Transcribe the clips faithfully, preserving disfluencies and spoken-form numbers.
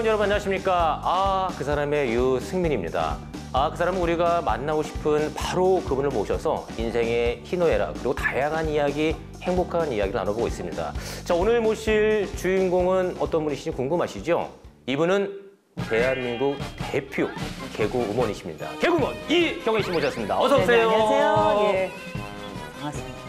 시청자 여러분 안녕하십니까? 아, 그 사람의 유승민입니다. 아, 그 사람은 우리가 만나고 싶은 바로 그분을 모셔서 인생의 희노애락 그리고 다양한 이야기, 행복한 이야기를 나눠보고 있습니다. 자, 오늘 모실 주인공은 어떤 분이신지 궁금하시죠? 이분은 대한민국 대표 개구 음원이십니다. 개구 음원 이경애 씨 모셨습니다. 어서 오세요. 네, 안녕하세요. 예. 반갑습니다.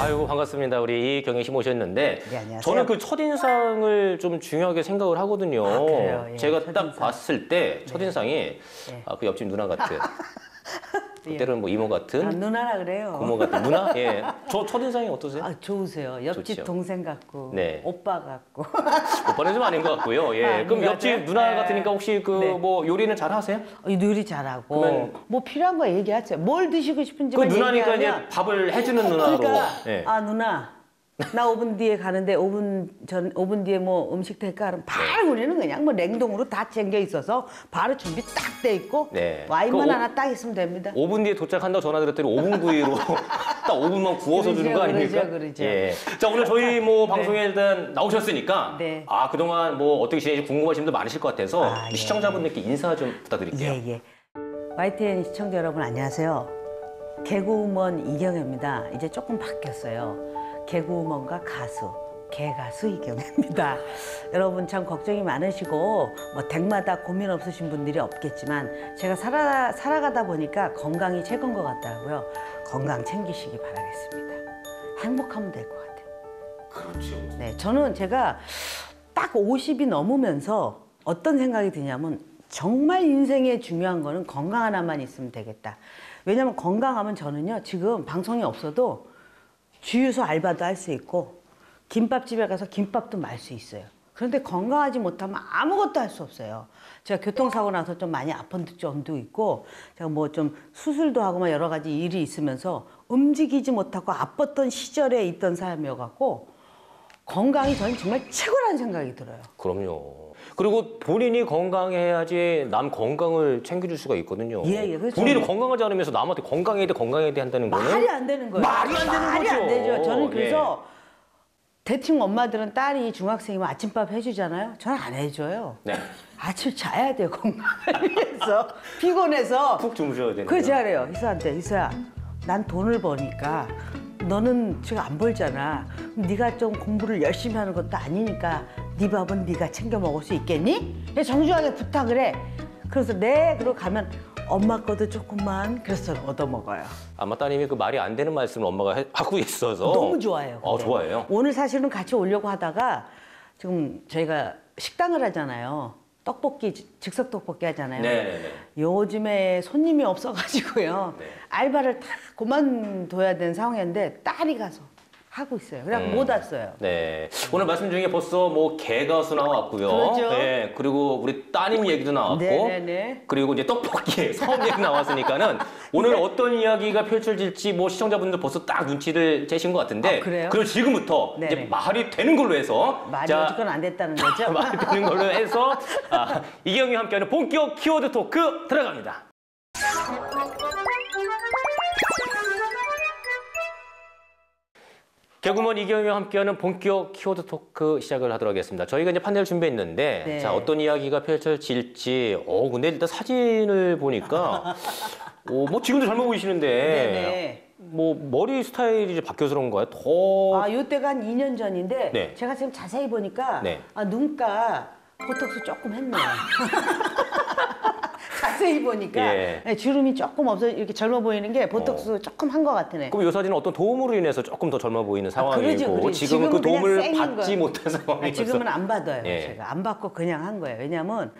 아이고 반갑습니다. 우리 이경애 씨 모셨는데 네, 저는 그 첫인상을 좀 중요하게 생각을 하거든요. 아, 그래요? 예, 제가 첫인상. 딱 봤을 때 첫인상이 네. 네. 아, 그 옆집 누나 같은 때로는 뭐 이모 같은 아, 누나라 그래요. 고모 같은 누나? 예. 저 첫인상이 어떠세요? 아, 좋으세요. 옆집 좋죠. 동생 같고 네. 오빠 같고 오빠는 좀 아닌 것 같고요. 예. 아, 그럼 옆집 같아요? 누나 같으니까 혹시 그 뭐 네. 요리는 잘 하세요? 어, 요리 잘하고 그러면... 뭐 필요한 거 얘기하죠. 뭘 드시고 싶은지 그 누나니까 얘기하면... 이제 밥을 해주는 누나로 그러니까, 예. 아 누나 나 오 분 뒤에 가는데 오 분 전 오 분 뒤에 뭐 음식 될까 하면 바로 우리는 그냥 뭐 냉동으로 다 챙겨 있어서 바로 준비 딱 돼 있고 네. 와인만 오, 하나 딱 있으면 됩니다. 오 분 뒤에 도착한다고 전화 드렸더니 오 분 구이로 딱 오 분만 구워서 그러죠, 주는 거 아닙니까? 그러죠, 그러죠. 예. 자 오늘 저희 뭐 방송에 네. 일단 나오셨으니까 네. 아 그동안 뭐 어떻게 지내지 궁금하신 분들 많으실 것 같아서 아, 예. 시청자분들께 인사 좀 부탁드릴게요. 예, 예. 와이티엔 시청자 여러분 안녕하세요. 개그우먼 이경애입니다. 이제 조금 바뀌었어요. 개그우먼과 가수, 개가수 이경애입니다. 여러분 참 걱정이 많으시고 뭐 댁마다 고민 없으신 분들이 없겠지만 제가 살아, 살아가다 보니까 건강이 최고인 것 같더라고요. 건강 챙기시기 바라겠습니다. 행복하면 될 것 같아요. 그렇죠. 네, 저는 제가 딱 오십이 넘으면서 어떤 생각이 드냐면 정말 인생에 중요한 거는 건강 하나만 있으면 되겠다. 왜냐면 건강하면 저는요 지금 방송이 없어도 주유소 알바도 할 수 있고 김밥집에 가서 김밥도 말 수 있어요. 그런데 건강하지 못하면 아무것도 할 수 없어요. 제가 교통사고 나서 좀 많이 아픈 점도 있고 제가 뭐 좀 수술도 하고 막 여러 가지 일이 있으면서 움직이지 못하고 아팠던 시절에 있던 사람이어갖고 건강이 저는 정말 최고라는 생각이 들어요. 그럼요. 그리고 본인이 건강해야지 남 건강을 챙겨줄 수가 있거든요. 예, 예, 그렇죠. 본인이 건강하지 않으면서 남한테 건강해야 돼, 건강해야 돼 한다는 거는 말이 안 되는 거예요. 말이 안 되는 말이 거죠. 안 되죠. 저는 그래서 네. 대충 엄마들은 딸이 중학생이면 아침밥 해주잖아요. 저는 안 해줘요. 네. 아침 자야 돼요, 건강을 위해서. 피곤해서. 푹 주무셔야 되는 거예요. 그걸 제가 그래요. 희서한테, 희서야, 난 돈을 버니까 너는 지금 안 벌잖아. 네가 좀 공부를 열심히 하는 것도 아니니까 네 밥은 네가 챙겨 먹을 수 있겠니? 정중하게 부탁을 해. 그래서 네, 그러고 가면 엄마 거도 조금만 그래서 얻어먹어요. 아마 따님이 그 말이 안 되는 말씀을 엄마가 해, 하고 있어서 너무 좋아해요. 아, 좋아해요? 오늘 사실은 같이 오려고 하다가 지금 저희가 식당을 하잖아요. 떡볶이, 즉석 떡볶이 하잖아요. 네네네. 요즘에 손님이 없어가지고요. 네네. 알바를 다 그만둬야 되는 상황인데 딸이 가서 하고 있어요. 그래서 음. 못 왔어요. 네. 오늘 말씀 중에 벌써 뭐 개가수 나왔고요. 그렇죠. 네. 그리고 우리 따님 얘기도 나왔고. 네네네. 그리고 이제 떡볶이 사업 얘기 나왔으니까는 오늘 네. 어떤 이야기가 펼쳐질지 뭐 시청자분들 벌써 딱 눈치를 채신 것 같은데. 아, 그래요? 그럼 지금부터 네네. 이제 말이 되는 걸로 해서. 말이 어쨌건 안 됐다는 거죠? 말이 되는 걸로 해서 아, 이경애와 함께하는 본격 키워드 토크 들어갑니다. 개그우먼 이경애와 함께하는 본격 키워드 토크 시작을 하도록 하겠습니다. 저희가 이제 판넬을 준비했는데 네. 자, 어떤 이야기가 펼쳐질지. 어, 근데 일단 사진을 보니까 어, 뭐 지금도 젊어 보이시는데 네네. 뭐 머리 스타일이 이제 바뀌어서 그런 거예요? 더... 아, 요때가 한 이 년 전인데 네. 제가 지금 자세히 보니까 네. 아, 눈가 보톡스 조금 했네요. 자세히 보니까 예. 주름이 조금 없어 이렇게 젊어 보이는 게 보톡스 어. 조금 한 것 같네. 그럼 이 사진은 어떤 도움으로 인해서 조금 더 젊어 보이는 상황이고 아, 그러지, 그러지. 지금은, 지금은 그 도움을 받지 못한 상황이어서 지금은 안 받아요. 예. 제가 안 받고 그냥 한 거예요. 왜냐하면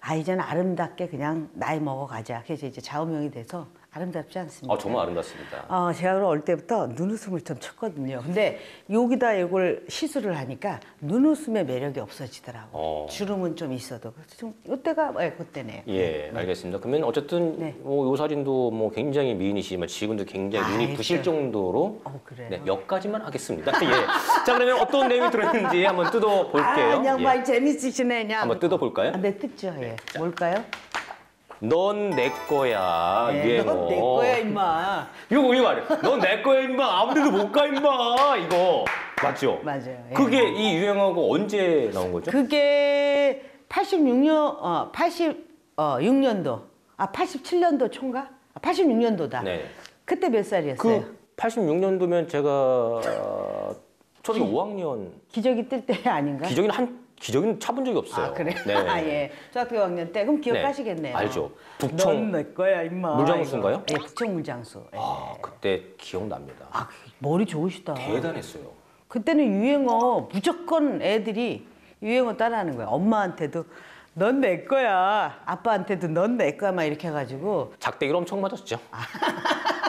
아 이제는 아름답게 그냥 나이 먹어가자. 그래서 이제 좌우명이 돼서 아름답지 않습니다. 아, 정말 아름답습니다. 어, 제가 어릴 때부터 눈웃음을 좀 쳤거든요. 근데 여기다 이걸 시술을 하니까 눈웃음의 매력이 없어지더라고요. 어. 주름은 좀 있어도. 좀 이때가 네, 그때네요. 예, 네. 알겠습니다. 그러면 어쨌든 네. 뭐 요살인도 뭐 굉장히 미인이시지만 지금도 굉장히 아, 눈이 부실 정도로 어, 네, 몇 가지만 하겠습니다. 예. 자, 그러면 어떤 내용이 들어있는지 한번 뜯어볼게요. 아, 그냥 많이 예. 재밌으시네. 그냥. 한번 뜯어볼까요? 아, 네, 뜯죠. 예. 네. 뭘까요? 넌 내 거야. 네, 예, 넌 내 거야, 임마. 이거 이 말이야. 넌 내 거야, 임마. 아무데도 못 가, 임마. 이거 맞죠? 맞아요. 예. 그게 이 유행하고 언제 나온 거죠? 그게 팔십육 년, 어, 팔십, 어, 육 년도, 아, 팔십칠 년도 초인가? 아, 팔십육 년도다. 네. 그때 몇 살이었어요? 그 팔십육 년도면 제가 초등학교 오 학년. 기저귀 뜰 때 아닌가? 기저귀는 한. 기저귀는 차본 적이 없어요. 아, 그래요? 네. 아, 예. 초등학교 육 학년 때. 그럼 기억하시겠네요. 네. 알죠. 북청. 넌 내 거야, 임마. 물장수인가요? 예, 북청 물장수. 아, 예. 그때 기억납니다. 아, 머리 좋으시다. 대단했어요. 그때는 유행어 무조건 애들이 유행어 따라하는 거야. 엄마한테도 넌 내 거야. 아빠한테도 넌 내 거야. 막 이렇게 해가지고. 작대기로 엄청 맞았죠. 아.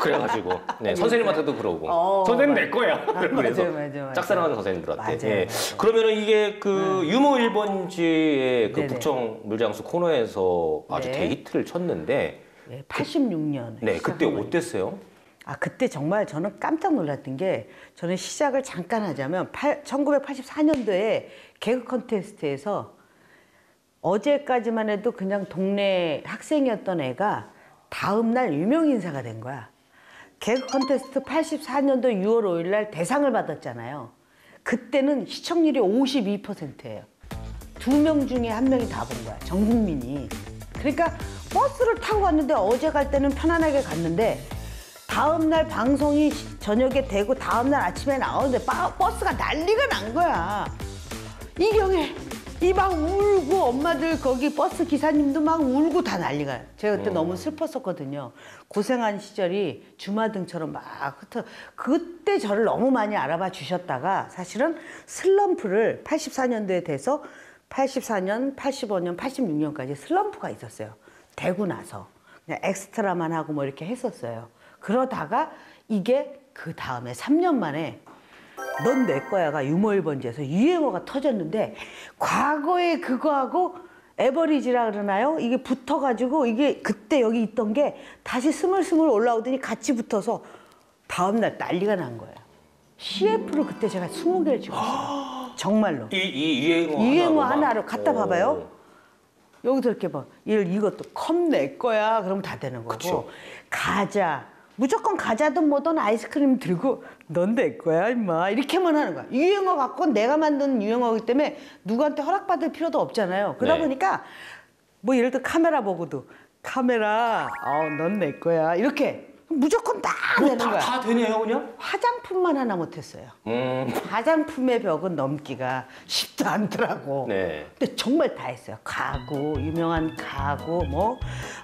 그래가지고 네, 선생님한테도 그러고 어, 선생님 맞아. 내 거야. 그래서 맞아, 맞아, 맞아. 짝사랑하는 선생님들한테. 맞아, 예. 맞아. 그러면은 이게 그 음. 유머 일 번지의 그 북청 물장수 코너에서 아주 네. 데이트를 쳤는데 네, 팔십육 년. 그, 네, 그때 어땠어요? 아, 그때 정말 저는 깜짝 놀랐던 게 저는 시작을 잠깐 하자면 천구백팔십사 년도에 개그 콘테스트에서 어제까지만 해도 그냥 동네 학생이었던 애가 다음 날 유명 인사가 된 거야. 개그 컨테스트 팔십사 년도 유월 오일 날 대상을 받았잖아요. 그때는 시청률이 오십이 퍼센트예요. 두 명 중에 한 명이 다 본 거야, 전 국민이. 그러니까 버스를 타고 갔는데 어제 갈 때는 편안하게 갔는데 다음 날 방송이 저녁에 되고 다음 날 아침에 나오는데 버스가 난리가 난 거야. 이경애, 이 막 울고 엄마들 거기 버스 기사님도 막 울고 다 난리가 나요. 제가 그때 음. 너무 슬펐었거든요. 고생한 시절이 주마등처럼 막 흩어. 그때 저를 너무 많이 알아봐 주셨다가 사실은 슬럼프를 팔십사 년도에 돼서 팔십사 년, 팔십오 년, 팔십육 년까지 슬럼프가 있었어요. 되고 나서 그냥 엑스트라만 하고 뭐 이렇게 했었어요. 그러다가 이게 그 다음에 삼 년 만에 넌 내 거야가 유머 일 번지에서 유행어가 터졌는데 과거에 그거하고 에버리지라 그러나요? 이게 붙어가지고 이게 그때 여기 있던 게 다시 스물스물 올라오더니 같이 붙어서 다음날 난리가 난 거예요. 씨에프를 그때 제가 스무 개를 찍었어요. 정말로. 이, 이 유행어, 유행어 하나로 갖다 봐봐요. 여기서 이렇게 봐. 얘를 이것도 컵 내 거야. 그러면 다 되는 거고. 그쵸. 가자. 무조건 가자든 뭐든 아이스크림 들고 넌 내 거야 임마 이렇게만 하는 거야. 유행어 갖고 내가 만든 유행어이기 때문에 누구한테 허락받을 필요도 없잖아요. 그러다 네. 보니까 뭐 예를 들어 카메라 보고도 카메라 어, 넌 내 거야 이렇게 무조건 다 뭐 되는 다, 거야. 다 되네요 그냥? 화장품만 하나 못했어요. 음. 화장품의 벽은 넘기가 쉽지 않더라고. 네. 근데 정말 다 했어요. 가구, 유명한 가구, 뭐,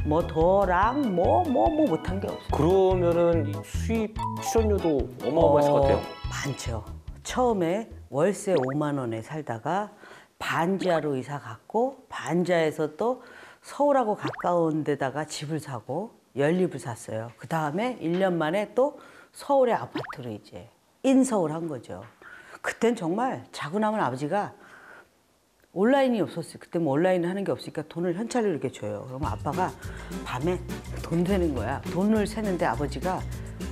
뭐 도랑 뭐, 뭐, 뭐 못한 게 없어요. 그러면은 수입 출연료도 어마어마했을 어, 것 같아요. 많죠. 처음에 월세 오만 원에 살다가 반지하로 이사 갔고 반지하에서 또 서울하고 가까운 데다가 집을 사고 연립을 샀어요. 그 다음에 일 년 만에 또 서울의 아파트로 이제 인서울 한 거죠. 그땐 정말 자고 나면 아버지가 온라인이 없었어요. 그때 뭐 온라인 하는 게 없으니까 돈을 현찰로 이렇게 줘요. 그러면 아빠가 밤에 돈 세는 거야. 돈을 세는데 아버지가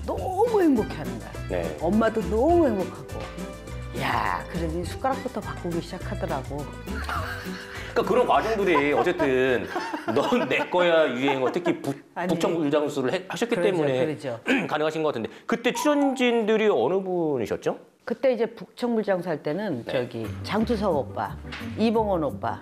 너무 행복해 하는 거야. 네. 엄마도 너무 행복하고. 야, 그러니 숟가락부터 바꾸기 시작하더라고. 그러니까 그런 과정들이 어쨌든 넌 내 거야 유행어 특히 북, 아니, 북청 물장수를 하셨기 그러죠, 때문에 그러죠. 가능하신 것 같은데 그때 출연진들이 어느 분이셨죠? 그때 이제 북청 물장수 할 때는 네. 저기 장두석 오빠, 이봉원 오빠,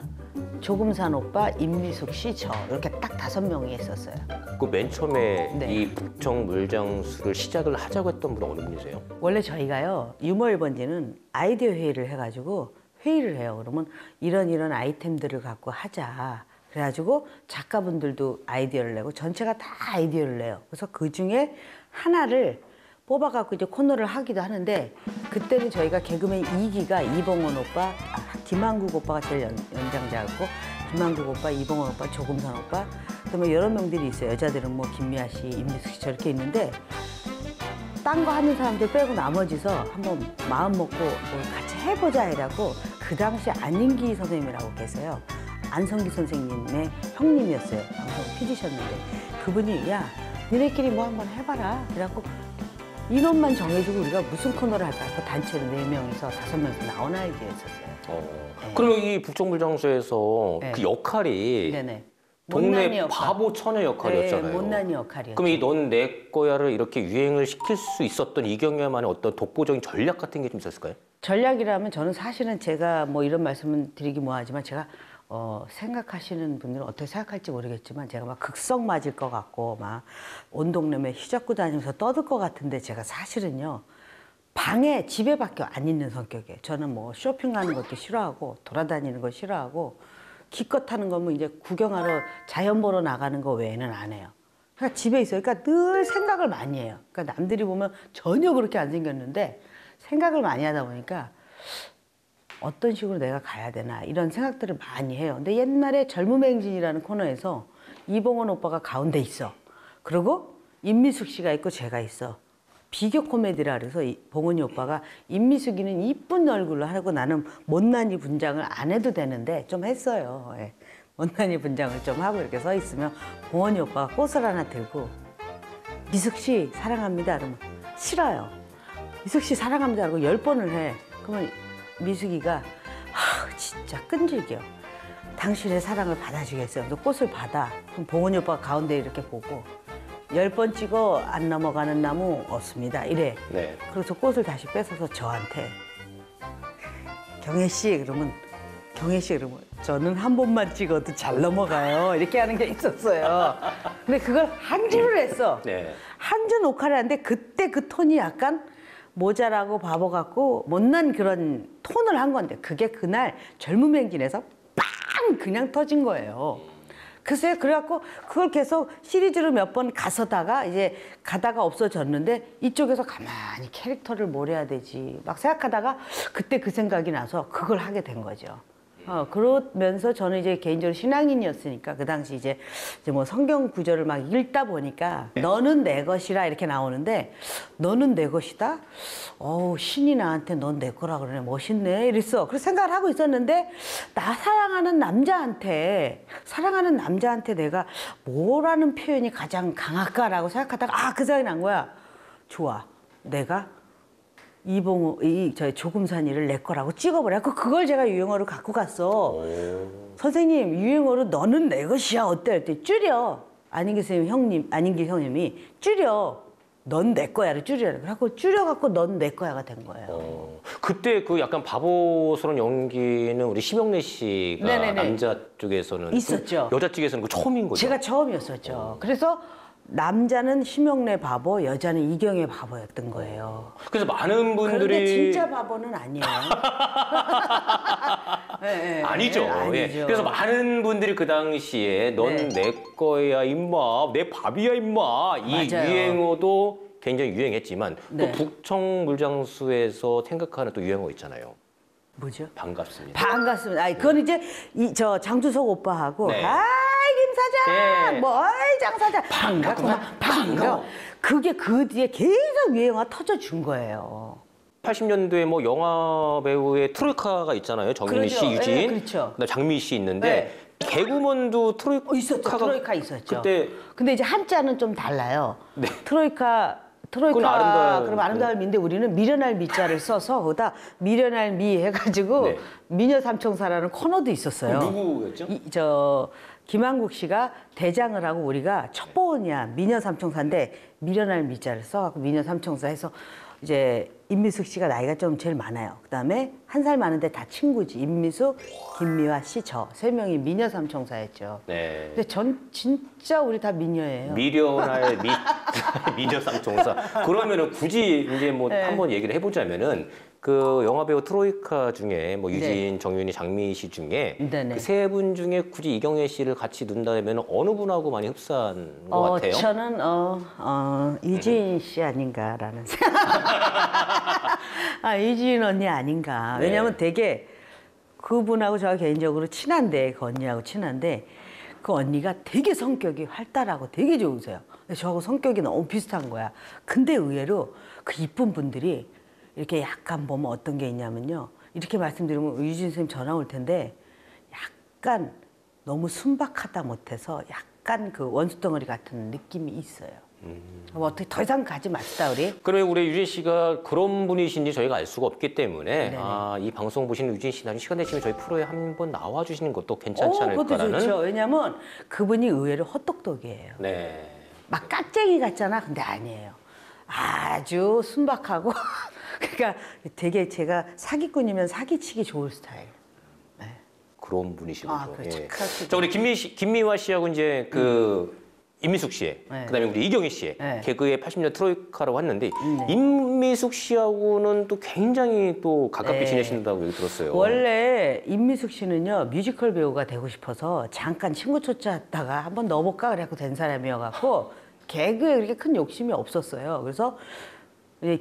조금산 오빠, 임미숙 씨, 저 이렇게 딱 다섯 명이 있었어요. 그 맨 처음에 네. 이 북청 물장수를 시작을 하자고 했던 분은 어느 분이세요? 원래 저희가요 유머 일 번지는 아이디어 회의를 해가지고. 회의를 해요. 그러면 이런 이런 아이템들을 갖고 하자. 그래가지고 작가분들도 아이디어를 내고 전체가 다 아이디어를 내요. 그래서 그 중에 하나를 뽑아갖고 이제 코너를 하기도 하는데 그때는 저희가 개그맨 이 기가 이봉원 오빠, 김한국 오빠가 제일 연, 연장자였고 김한국 오빠, 이봉원 오빠, 조금산 오빠 그러면 여러 명들이 있어요. 여자들은 뭐 김미아 씨, 임미숙 씨 저렇게 있는데 딴 거 하는 사람들 빼고 나머지서 한번 마음 먹고 뭐 같이 해보자 해라고 그 당시 안인기 선생님이라고 계세요. 안성기 선생님의 형님이었어요. 방송 피디셨는데 그분이 야 니네끼리 뭐 한번 해봐라 그래갖고 인원만 정해주고 우리가 무슨 코너를 할까 그 단체로 네 명에서 다섯 명에서 나온 아이디어였었어요. 어. 네. 그러면 이 북청 물장수에서 네. 그 역할이 네네. 동네 역할. 바보 처녀 역할이었잖아요. 네, 못난이 역할이었죠. 그럼 이 넌 내 거야를 이렇게 유행을 시킬 수 있었던 이경애만의 어떤 독보적인 전략 같은 게 좀 있었을까요? 전략이라면 저는 사실은 제가 뭐 이런 말씀은 드리기 뭐하지만 제가 어, 생각하시는 분들은 어떻게 생각할지 모르겠지만 제가 막 극성 맞을 것 같고 막 온 동네에 휘젓고 다니면서 떠들 것 같은데 제가 사실은요. 방에 집에 밖에 안 있는 성격이에요. 저는 뭐 쇼핑하는 것도 싫어하고 돌아다니는 거 싫어하고 기껏 하는 거면 이제 구경하러 자연 보러 나가는 거 외에는 안 해요. 그러니까 집에 있어요. 그러니까 늘 생각을 많이 해요. 그러니까 남들이 보면 전혀 그렇게 안 생겼는데 생각을 많이 하다 보니까 어떤 식으로 내가 가야 되나 이런 생각들을 많이 해요. 근데 옛날에 젊음의 행진이라는 코너에서 이봉원 오빠가 가운데 있어. 그리고 임미숙 씨가 있고 제가 있어. 비교 코미디라 그래서 봉원이 오빠가 임미숙이는 이쁜 얼굴로 하고 나는 못난이 분장을 안 해도 되는데 좀 했어요. 예. 못난이 분장을 좀 하고 이렇게 서 있으면 봉원이 오빠가 꽃을 하나 들고 미숙 씨 사랑합니다. 그러면 싫어요. 미숙 씨 사랑합니다. 그러고 열 번을 해. 그러면 미숙이가 하, 진짜 끈질겨. 당신의 사랑을 받아주겠어요. 그래서 꽃을 받아. 그럼 봉원이 오빠가 가운데 이렇게 보고 열 번 찍어 안 넘어가는 나무 없습니다. 이래. 네. 그래서 꽃을 다시 뺏어서 저한테 경애 씨 그러면 경애 씨 그러면 저는 한 번만 찍어도 잘 넘어가요. 이렇게 하는 게 있었어요. 근데 그걸 한 주를 했어. 네. 한 주 녹화를 하는데 그때 그 톤이 약간 모자라고 바보 같고 못난 그런 톤을 한 건데 그게 그날 젊음 행진에서 빵 그냥 터진 거예요. 글쎄 그래갖고 그걸 계속 시리즈로 몇 번 가서다가 이제 가다가 없어졌는데 이쪽에서 가만히 캐릭터를 뭘 해야 되지 막 생각하다가 그때 그 생각이 나서 그걸 하게 된 거죠. 어, 그러면서 저는 이제 개인적으로 신앙인이었으니까 그 당시 이제, 이제 뭐 성경 구절을 막 읽다 보니까 너는 내 것이라 이렇게 나오는데 너는 내 것이다? 어우, 신이 나한테 넌 내 거라 그러네. 멋있네. 이랬어. 그래서 생각을 하고 있었는데 나 사랑하는 남자한테, 사랑하는 남자한테 내가 뭐라는 표현이 가장 강할까라고 생각하다가 아, 그 생각이 난 거야. 좋아. 내가? 이봉호, 이, 저희 조금산 일을 내 거라고 찍어버려. 그걸 제가 유행어로 갖고 갔어. 오. 선생님, 유행어로 너는 내 것이야. 어때? 할때 줄여. 안인기 선생님, 형님, 안인기 형님이 줄여. 넌 내 거야를 줄여라. 그래갖고 줄여갖고 넌 내 거야가 된 거예요. 어. 그때 그 약간 바보스러운 연기는 우리 심형래 씨가 네네네. 남자 쪽에서는. 있었죠. 여자 쪽에서는 그 처음인 거죠. 제가 처음이었었죠. 어. 그래서 남자는 심형래 바보, 여자는 이경애 바보였던 거예요. 그래서 많은 분들이 그런데 진짜 바보는 아니에요. 네, 네, 아니죠. 네, 아니죠. 예. 그래서 많은 분들이 그 당시에 넌 내 네. 거야 임마, 내 밥이야 임마 이 맞아요. 유행어도 굉장히 유행했지만 네. 또 북청 물장수에서 생각하는 또 유행어 있잖아요. 뭐죠? 반갑습니다. 반갑습니다. 아니, 그건 네. 이제 이 저 장두석 오빠하고 네. 아 사장, 네. 뭐, 장 사장. 반갑구나, 반가워. 그게 그 뒤에 계속 유행화 터져준 거예요. 팔십 년도에 뭐 영화 배우의 트로이카가 있잖아요. 정윤희 그렇죠. 씨, 유지인, 네, 그렇죠. 장미희 씨 있는데 네. 개그먼도 트로이카가 어, 있었죠. 트로이카 있었죠. 그때 근데 이제 한자는 좀 달라요. 네. 트로이카. 트로이카 아름다운, 그럼 아름다울 미인데 우리는 미련할 미자를 써서 거기다 미련할 미 해가지고 네. 미녀 삼총사라는 코너도 있었어요. 누구였죠? 이, 저 김한국 씨가 대장을 하고 우리가 첩보원이야 미녀 삼총사인데 미련할 미자를 써갖고 미녀 삼총사 해서 이제 임미숙 씨가 나이가 좀 제일 많아요. 그다음에 한 살 많은데 다 친구지. 임미숙, 김미화 씨, 저 세 명이 미녀 삼총사였죠. 네. 근데 전 진짜 우리 다 미녀예요. 미련할 미 미녀 삼총사. 그러면은 굳이 이제 뭐 네. 한번 얘기를 해보자면은 그 영화 배우 트로이카 중에 뭐 유지인, 네. 정윤희, 장미희 씨 중에 그 세 분 중에 굳이 이경애 씨를 같이 둔다면 어느 분하고 많이 흡사한 것 어, 같아요? 저는 어, 어 유지인 씨 아닌가라는 생각. 아 유지인 언니 아닌가. 왜냐하면 네. 되게 그분하고 저 개인적으로 친한데 그 언니하고 친한데 그 언니가 되게 성격이 활달하고 되게 좋으세요. 저하고 성격이 너무 비슷한 거야. 근데 의외로 그 이쁜 분들이 이렇게 약간 보면 어떤 게 있냐면요. 이렇게 말씀드리면 유진 선생님 전화 올 텐데 약간 너무 순박하다 못해서 약간 그 원수덩어리 같은 느낌이 있어요. 음. 어떻게 더 이상 가지 맙시다 우리. 그러면 우리 유진 씨가 그런 분이신지 저희가 알 수가 없기 때문에 아, 이 방송 보시는 유진 씨 나중에 시간 되시면 저희 프로에 한번 나와 주시는 것도 괜찮지 오, 않을까라는. 그것도 좋죠. 왜냐하면 그분이 의외로 헛똑똑이에요. 네. 막 깍쟁이 같잖아. 근데 아니에요. 아주 순박하고 그러니까 되게 제가 사기꾼이면 사기치기 좋을 스타일. 네. 그런 분이시죠. 아, 그래, 예. 자, 우리 김미 씨, 김미화 씨하고 이제 그. 음. 임미숙 씨의, 네. 그다음에 우리 이경애 씨의 네. 개그의 팔십 년 트로이카라고 했는데 네. 임미숙 씨하고는 또 굉장히 또 가깝게 네. 지내신다고 얘기 들었어요. 원래 임미숙 씨는요 뮤지컬 배우가 되고 싶어서 잠깐 친구 쫓아다가 한번 넣어볼까 그래갖고 된 사람이어갖고 개그에 그렇게 큰 욕심이 없었어요. 그래서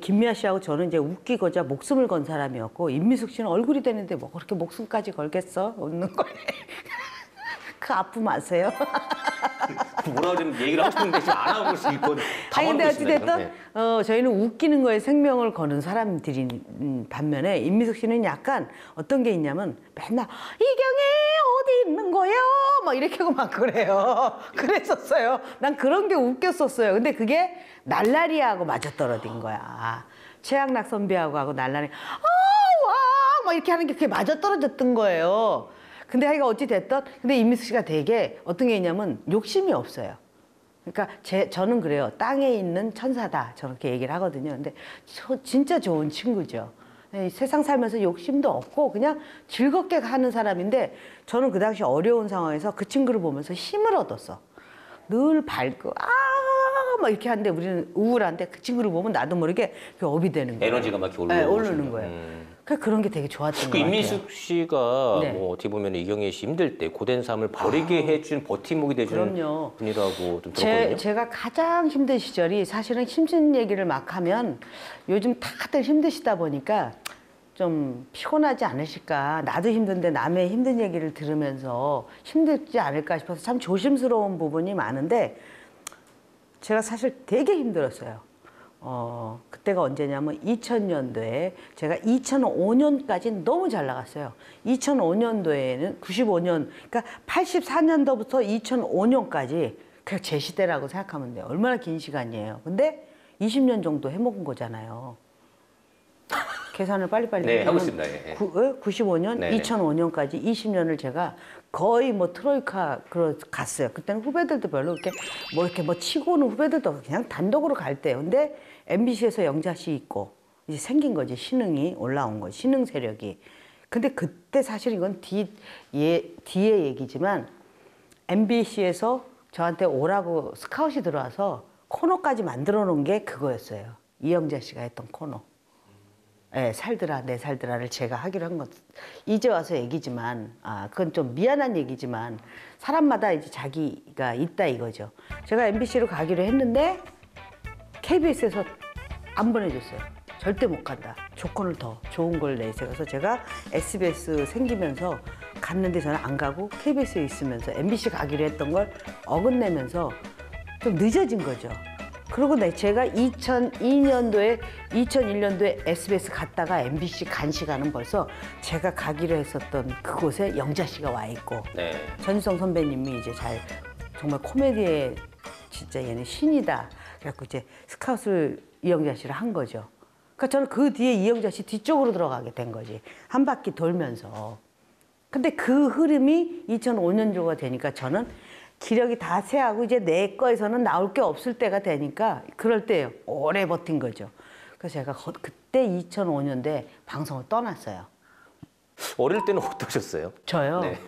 김미아 씨하고 저는 이제 웃기고자 목숨을 건 사람이었고 임미숙 씨는 얼굴이 되는데 뭐 그렇게 목숨까지 걸겠어? 웃는 거예요. 그 아픔 아세요? 뭐라고 좀 얘기를 하고 싶은데 지금 안 하고 있을 거는 다 모르고 있습니다. 어찌됐든 어, 저희는 웃기는 거에 생명을 거는 사람들인 반면에 임미숙 씨는 약간 어떤 게 있냐면 맨날 이경애 어디 있는 거예요? 막 이렇게 하고 막 그래요. 그랬었어요. 난 그런 게 웃겼었어요. 근데 그게 날라리하고 맞아떨어진 거야. 최양락 선배하고 하고 날라리 어, 와! 막 이렇게 하는 게 그게 맞아떨어졌던 거예요. 근데 하여간 어찌 됐든 근데 임미숙 씨가 되게 어떤 게 있냐면 욕심이 없어요. 그러니까 제 저는 그래요. 땅에 있는 천사다 저렇게 얘기를 하거든요. 근데 저 진짜 좋은 친구죠. 세상 살면서 욕심도 없고 그냥 즐겁게 하는 사람인데 저는 그 당시 어려운 상황에서 그 친구를 보면서 힘을 얻었어. 늘 밝고 아 막 이렇게 하는데 우리는 우울한데 그 친구를 보면 나도 모르게 그 업이 되는 거예요. 에너지가 막 이렇게 네, 오르는 거예요. 음. 그러니까 그런 게 되게 좋았던 그 것 같아요. 임미숙 씨가 네. 뭐 어떻게 보면 이경애 씨 힘들 때 고된 삶을 버리게 아, 해준 버팀목이 되주는 그럼요. 분이라고 좀 들었거든요. 제, 제가 가장 힘든 시절이 사실은 힘든 얘기를 막 하면 요즘 다들 힘드시다 보니까 좀 피곤하지 않으실까. 나도 힘든데 남의 힘든 얘기를 들으면서 힘들지 않을까 싶어서 참 조심스러운 부분이 많은데 제가 사실 되게 힘들었어요. 어, 그때가 언제냐면 이천 년도에 제가 이천오 년까지 너무 잘 나갔어요. 이천오 년도에는 구십오 년, 그러니까 팔십사 년도부터 이천오 년까지 그냥 제 시대라고 생각하면 돼요. 얼마나 긴 시간이에요. 근데 이십 년 정도 해먹은 거잖아요. 계산을 빨리빨리. 네, 하고 있습니다. 예. 구십오 년, 네네. 이천오 년까지 이십 년을 제가 거의 뭐 트로이카 그러 갔어요. 그때는 후배들도 별로 이렇게 뭐 이렇게 뭐 치고는 후배들도 그냥 단독으로 갈 때요. 근데 엠비씨에서 영자 씨 있고 이제 생긴 거지 신흥이 올라온 거지 신흥 세력이. 근데 그때 사실 이건 뒤 예 뒤의 얘기지만 엠비씨에서 저한테 오라고 스카웃이 들어와서 코너까지 만들어 놓은 게 그거였어요. 이영자 씨가 했던 코너. 예, 살들아 내 살들아를 제가 하기로 한 것 이제 와서 얘기지만 아 그건 좀 미안한 얘기지만 사람마다 이제 자기가 있다 이거죠. 제가 엠비씨로 가기로 했는데 케이비에스에서 안 보내줬어요. 절대 못 간다. 조건을 더 좋은 걸 내세요. 그래서 제가 에스비에스 생기면서 갔는데 저는 안 가고 케이비에스에 있으면서 엠비씨 가기로 했던 걸 어긋내면서 좀 늦어진 거죠. 그리고 제가 이천이 년도에, 이천일 년도에 에스비에스 갔다가 엠비씨 간 시간은 벌써 제가 가기로 했었던 그곳에 영자 씨가 와 있고 네. 전유성 선배님이 이제 잘 정말 코미디에 진짜 얘는 신이다. 그래갖고 이제 스카웃을 이영자 씨를 한 거죠. 그러니까 저는 그 뒤에 이영자 씨 뒤쪽으로 들어가게 된 거지. 한 바퀴 돌면서. 근데 그 흐름이 이천오 년도가 되니까 저는 기력이 다 쇠하고 이제 내 거에서는 나올 게 없을 때가 되니까 그럴 때예요. 오래 버틴 거죠. 그래서 제가 그때 이천오 년도에 방송을 떠났어요. 어릴 때는 어떠셨어요? 저요? 네.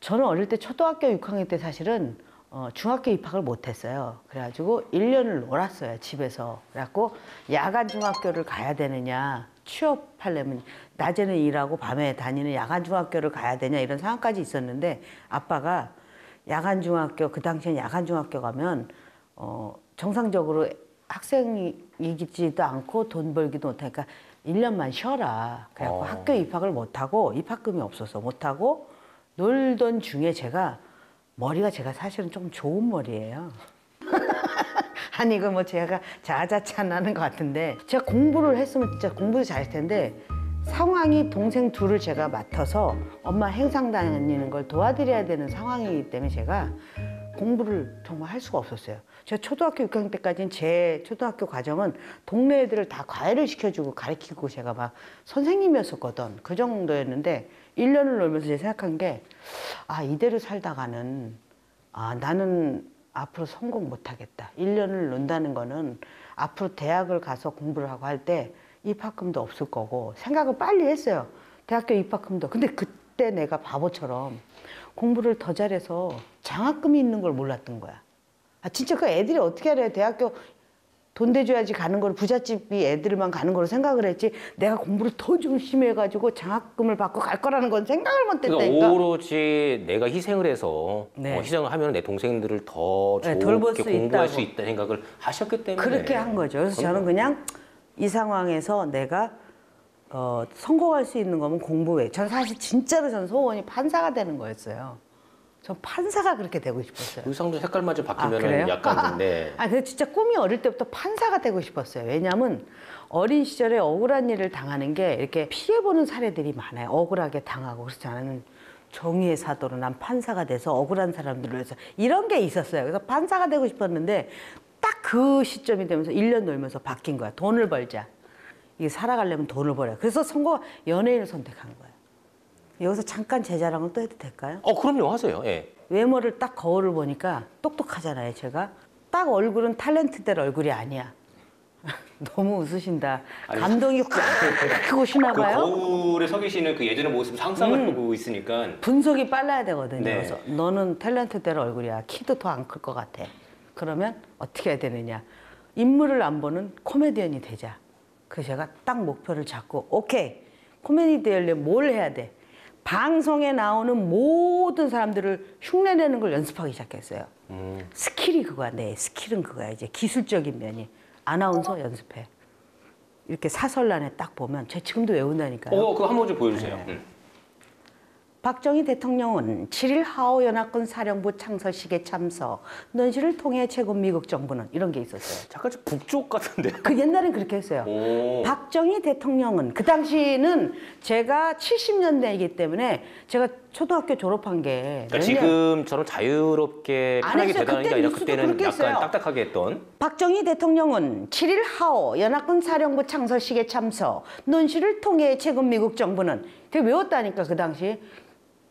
저는 어릴 때 초등학교 육 학년 때 사실은 어, 중학교 입학을 못했어요. 그래가지고 일 년을 놀았어요. 집에서. 그래갖고 야간 중학교를 가야 되느냐. 취업하려면 낮에는 일하고 밤에 다니는 야간 중학교를 가야 되냐 이런 상황까지 있었는데 아빠가 야간 중학교 그 당시엔 야간 중학교 가면 어 정상적으로 학생이기지도 않고 돈 벌기도 못하니까 일 년만 쉬어라. 그래갖고 어. 학교 입학을 못하고 입학금이 없어서 못하고 놀던 중에 제가 머리가 제가 사실은 좀 좋은 머리예요. 아니 이거 뭐 제가 자아자찬하는 것 같은데, 제가 공부를 했으면 진짜 공부도 잘할 텐데 상황이 동생 둘을 제가 맡아서 엄마 행상 다니는 걸 도와드려야 되는 상황이기 때문에 제가 공부를 정말 할 수가 없었어요. 제가 초등학교 육 학년 때까지는 제 초등학교 과정은 동네 애들을 다 과외를 시켜주고 가르치고 제가 막 선생님이었었거든. 그 정도였는데 일 년을 놀면서 제가 생각한 게, 아 이대로 살다가는 아 나는 앞으로 성공 못하겠다. 일 년을 논다는 거는 앞으로 대학을 가서 공부를 하고 할 때 입학금도 없을 거고 생각을 빨리 했어요. 대학교 입학금도. 근데 그때 내가 바보처럼 공부를 더 잘해서 장학금이 있는 걸 몰랐던 거야. 아 진짜 그 애들이 어떻게 알아요. 대학교 돈 대줘야지 가는 걸, 부잣집이 애들만 가는 걸 생각을 했지 내가 공부를 더 좀 심해가지고 장학금을 받고 갈 거라는 건 생각을 못 했다니까. 그러니까 오로지 내가 희생을 해서 네. 어, 희생을 하면 내 동생들을 더 좋게 네, 공부할 있다고. 수 있다는 생각을 하셨기 때문에 그렇게 한 거죠. 그래서 그러니까. 저는 그냥 이 상황에서 내가 어, 성공할 수 있는 거면 공부해. 전 사실 진짜로 전 소원이 판사가 되는 거였어요. 전 판사가 그렇게 되고 싶었어요. 의상도 색깔마저 바뀌면 아, 약간 근데. 아, 근데 진짜 꿈이 어릴 때부터 판사가 되고 싶었어요. 왜냐하면 어린 시절에 억울한 일을 당하는 게 이렇게 피해보는 사례들이 많아요. 억울하게 당하고. 그래서 저는 정의의 사도로 난 판사가 돼서 억울한 사람들을 위해서 이런 게 있었어요. 그래서 판사가 되고 싶었는데 딱 그 시점이 되면서 일 년 놀면서 바뀐 거야. 돈을 벌자. 이게 살아가려면 돈을 벌어야. 그래서 선거 연예인을 선택한 거야. 여기서 잠깐 제 자랑을 또 해도 될까요? 어, 그럼요. 하세요. 예. 외모를 딱 거울을 보니까 똑똑하잖아요, 제가. 딱 얼굴은 탤런트들 얼굴이 아니야. 너무 웃으신다. 아니, 감동이 확 오시나 봐요. 그 거울에 서 계시는 그 예전의 모습 상상을 음, 보고 있으니까. 분석이 빨라야 되거든요. 네. 그래서 너는 탤런트들 얼굴이야. 키도 더 안 클 것 같아. 그러면 어떻게 해야 되느냐. 인물을 안 보는 코미디언이 되자. 그래서 제가 딱 목표를 잡고 오케이. 코미디언이려면 뭘 해야 돼? 방송에 나오는 모든 사람들을 흉내내는 걸 연습하기 시작했어요. 음. 스킬이 그거야. 네, 스킬은 그거야. 이제 기술적인 면이. 아나운서 연습해. 이렇게 사설란에 딱 보면 제 지금도 외운다니까요. 어, 그거 한 번 좀 보여주세요. 네. 음. 박정희 대통령은 칠 일 하오 연합군 사령부 창설식에 참석. 논시를 통해 최근 미국 정부는 이런 게 있었어요. 잠깐 좀 북쪽 같은데요? 그 옛날엔 그렇게 했어요. 오. 박정희 대통령은 그 당시는 제가 칠십 년대이기 때문에 제가 초등학교 졸업한 게 그러니까 지금처럼 자유롭게 편하게 되다는 게 아니라 그때는 약간 딱딱하게 했던. 박정희 대통령은 칠 일 하오 연합군 사령부 창설식에 참석. 논시를 통해 최근 미국 정부는 되게 외웠다니까 그 당시.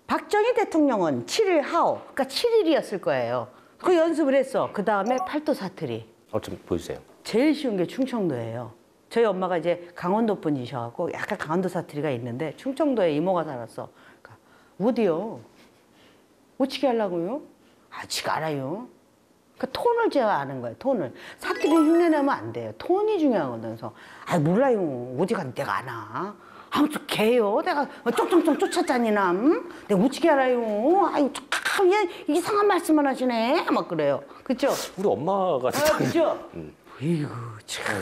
박정희 대통령은 칠 일 하오, 그러니까 칠 일이었을 거예요. 그 연습을 했어. 그 다음에 팔도 사투리. 어, 좀 보여주세요. 제일 쉬운 게 충청도예요. 저희 엄마가 이제 강원도 분이셔갖고 약간 강원도 사투리가 있는데 충청도에 이모가 살았어. 그러니까 어디요? 어떻게 하려고요? 아직 알아요. 그러니까 톤을 제가 아는 거예요. 톤을. 사투리 흉내내면 안 돼요. 톤이 중요하거든요. 그래서 아 몰라요. 어디 간 데가 아나. 아무튼 개요. 내가 쫑쫑쫑 쫓아다니나. 음? 내가 어떻게 알아요. 아유 참 이상한 말씀만 하시네. 막 그래요. 그렇죠? 우리 엄마가. 아, 그렇죠? 음. 아이고 참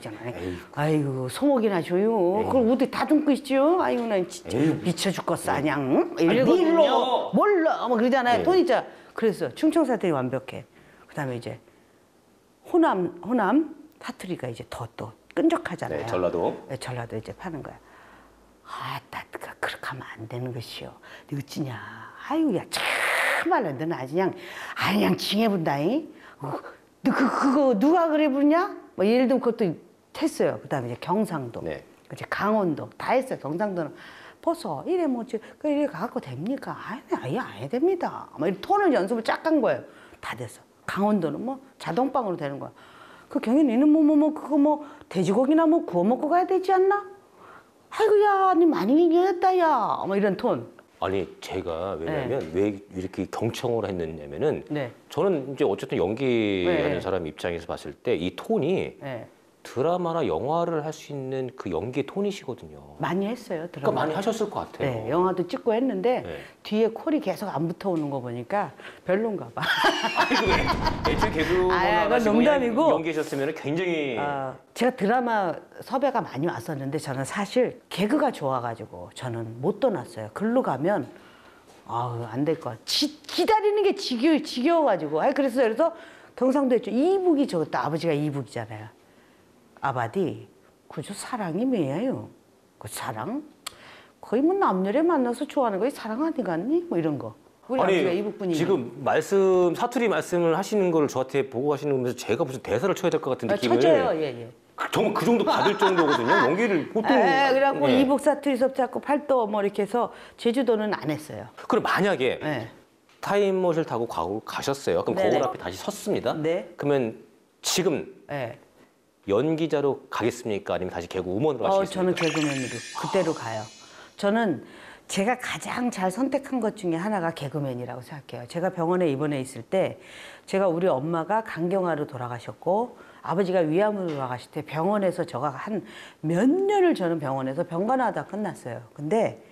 귀엽잖아요. 아이고 소목이나 줘요. 에이. 그걸 어디 다듬고 있죠. 아이고 난 진짜 미쳐 죽겠어. 아냥. 일로 몰라. 막 그러잖아요. 톤이 진짜. 그래서 충청 사투리 완벽해. 그다음에 이제 호남 호남 사투리가 이제 더 또 끈적하잖아요. 네, 전라도. 네, 전라도 이제 파는 거야. 아, 따뜻가 그렇게 하면 안 되는 것이요. 네 어찌냐. 아유야, 참말로 너는 아주 그냥, 아니 그냥 징해본다잉. 어, 너 그, 그거 누가 그래 부르냐? 뭐 예를 들면 그것도 했어요. 그 다음에 이제 경상도, 네. 이제 강원도 다 했어요. 경상도는 벌써 이래 뭐지, 이래 가갖고 됩니까? 아니, 아예 안 해야 됩니다. 막 이런 톤을 연습을 쫙 한 거예요. 다 됐어. 강원도는 뭐 자동방으로 되는 거야. 그 경연이는 뭐, 뭐, 뭐, 그거 뭐 돼지고기나 뭐 구워 먹고 가야 되지 않나? 아이고 야, 니 많이 이겼다 야, 뭐 이런 톤. 아니 제가 왜냐면 네. 왜 이렇게 경청을 했느냐면은 네. 저는 이제 어쨌든 연기하는 네. 사람 입장에서 봤을 때 이 톤이 네. 드라마나 영화를 할 수 있는 그 연기 토니시거든요. 많이 했어요 드라마. 그러니까 많이 하셨을 것 같아요. 네, 영화도 찍고 했는데 네. 뒤에 콜이 계속 안 붙어오는 거 보니까 별론가 봐. 아니 애초에 개그나 그건 농담이고 연기하셨으면 굉장히. 어, 제가 드라마 섭외가 많이 왔었는데 저는 사실 개그가 좋아가지고 저는 못 떠났어요. 글로 가면 아, 안 될 거야. 지, 기다리는 게 지겨, 지겨워가지고. 아이, 그래서, 그래서 경상도에 이북이 적었다. 아버지가 이북이잖아요. 아바디, 그저 사랑이 뭐예요? 그 사랑? 거의 뭐 남녀를 만나서 좋아하는 거에 사랑 아니겠니? 뭐 이런 거. 우리 아니, 아버지가 이북분이. 지금 말씀, 사투리 말씀을 하시는 걸 저한테 보고 하시는 거면서 제가 무슨 대사를 쳐야 될 것 같은 느낌을. 아, 쳐줘요. 예, 예. 정말 그 정도 받을 정도거든요. 연기를 보통. 에, 그래갖고 예. 이북 사투리 섭취하고 팔도 뭐 이렇게 해서 제주도는 안 했어요. 그럼 만약에 예. 타임머신을 타고 과거로 가셨어요. 그럼 네네. 거울 앞에 다시 섰습니다. 네. 그러면 지금 예. 연기자로 가겠습니까? 아니면 다시 개그 우먼으로 가시겠습니까? 어, 저는 개그맨으로 그때로 가요. 저는 제가 가장 잘 선택한 것 중에 하나가 개그맨이라고 생각해요. 제가 병원에 입원해 있을 때 제가 우리 엄마가 간경화로 돌아가셨고 아버지가 위암으로 돌아가실 때 병원에서 제가 한 몇 년을 저는 병원에서 병간호하다 끝났어요. 근데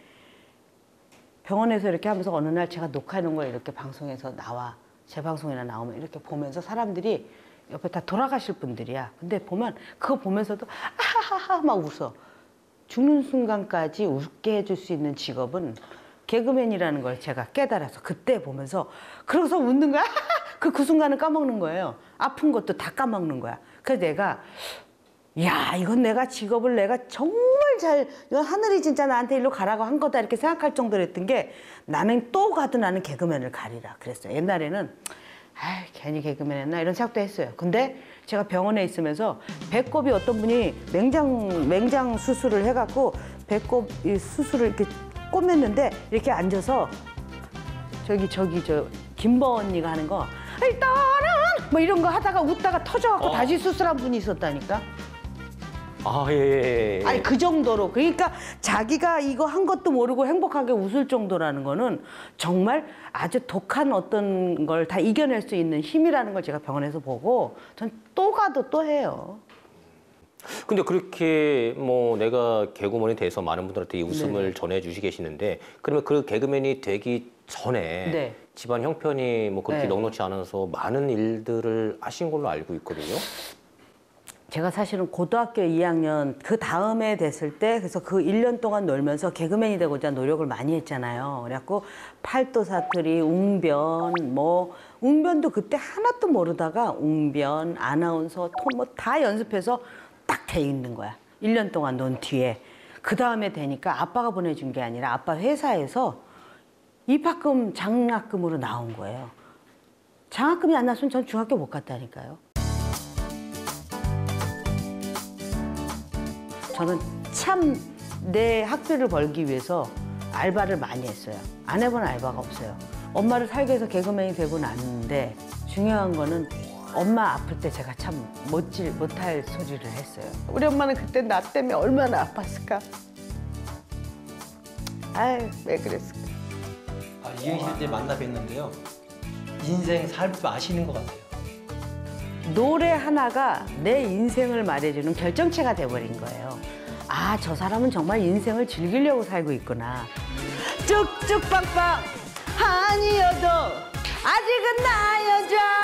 병원에서 이렇게 하면서 어느 날 제가 녹화해놓은 걸 이렇게 방송에서 나와 재방송이나 나오면 이렇게 보면서 사람들이 옆에 다 돌아가실 분들이야. 근데 보면 그거 보면서도 아하하하 막 웃어. 죽는 순간까지 웃게 해줄 수 있는 직업은 개그맨이라는 걸 제가 깨달아서 그때 보면서 그러고서 웃는 거야. 그, 그 순간은 까먹는 거예요. 아픈 것도 다 까먹는 거야. 그래서 내가, 야, 이건 내가 직업을 내가 정말 잘, 이건 하늘이 진짜 나한테 일로 가라고 한 거다 이렇게 생각할 정도로 했던 게 나는 또 가도 나는 개그맨을 가리라 그랬어요. 옛날에는, 아 괜히 개그맨 했나 이런 생각도 했어요. 근데 제가 병원에 있으면서 배꼽이 어떤 분이 맹장, 맹장 수술을 해갖고 배꼽 이 수술을 이렇게 꼬맸는데 이렇게 앉아서 저기, 저기, 저, 김버 언니가 하는 거 일단은 뭐 이런 거 하다가 웃다가 터져갖고 어. 다시 수술한 분이 있었다니까. 아 예, 예, 예. 아니 그 정도로 그러니까 자기가 이거 한 것도 모르고 행복하게 웃을 정도라는 거는 정말 아주 독한 어떤 걸 다 이겨낼 수 있는 힘이라는 걸 제가 병원에서 보고 전 또 가도 또 해요. 근데 그렇게 뭐 내가 개그맨이 돼서 많은 분들한테 이 웃음을 네. 전해주시 계시는데 그러면 그 개그맨이 되기 전에 네. 집안 형편이 뭐 그렇게 네. 넉넉지 않아서 많은 일들을 하신 걸로 알고 있거든요. 제가 사실은 고등학교 이 학년 그 다음에 됐을 때 그래서 그 일 년 동안 놀면서 개그맨이 되고자 노력을 많이 했잖아요. 그래갖고 팔도 사투리, 웅변, 뭐 웅변도 그때 하나도 모르다가 웅변, 아나운서, 통 뭐 다 연습해서 딱 돼 있는 거야. 일 년 동안 논 뒤에. 그 다음에 되니까 아빠가 보내준 게 아니라 아빠 회사에서 입학금, 장학금으로 나온 거예요. 장학금이 안 났으면 전 중학교 못 갔다니까요. 저는 참 내 학비를 벌기 위해서 알바를 많이 했어요. 안 해본 알바가 없어요. 엄마를 살게 해서 개그맨이 되고 났는데 중요한 거는 엄마 아플 때 제가 참 못질 못할 소리를 했어요. 우리 엄마는 그때 나 때문에 얼마나 아팠을까? 아유, 왜 그랬을까? 아, 이행실 때 만나 뵀는데요. 인생 삶도 아시는 것 같아요. 노래 하나가 내 인생을 말해주는 결정체가 돼버린 거예요. 아, 저 사람은 정말 인생을 즐기려고 살고 있구나. 쭉쭉 빵빵 아니어도 아직은 나여자.